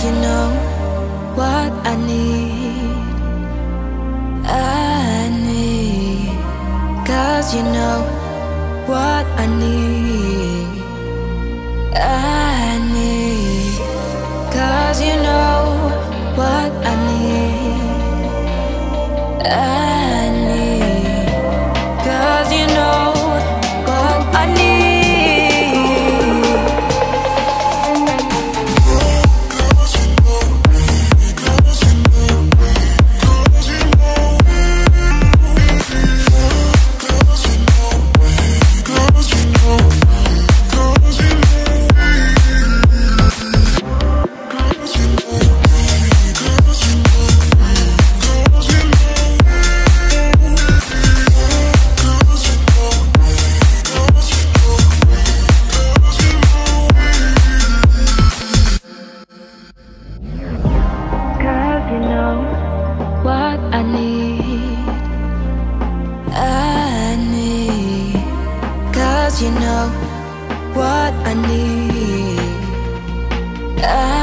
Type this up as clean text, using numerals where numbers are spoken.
'Cause you know what I need, I need. 'Cause you know what I need, I need. 'Cause you know what I need, I need. 'Cause you know what I need. You know what I need.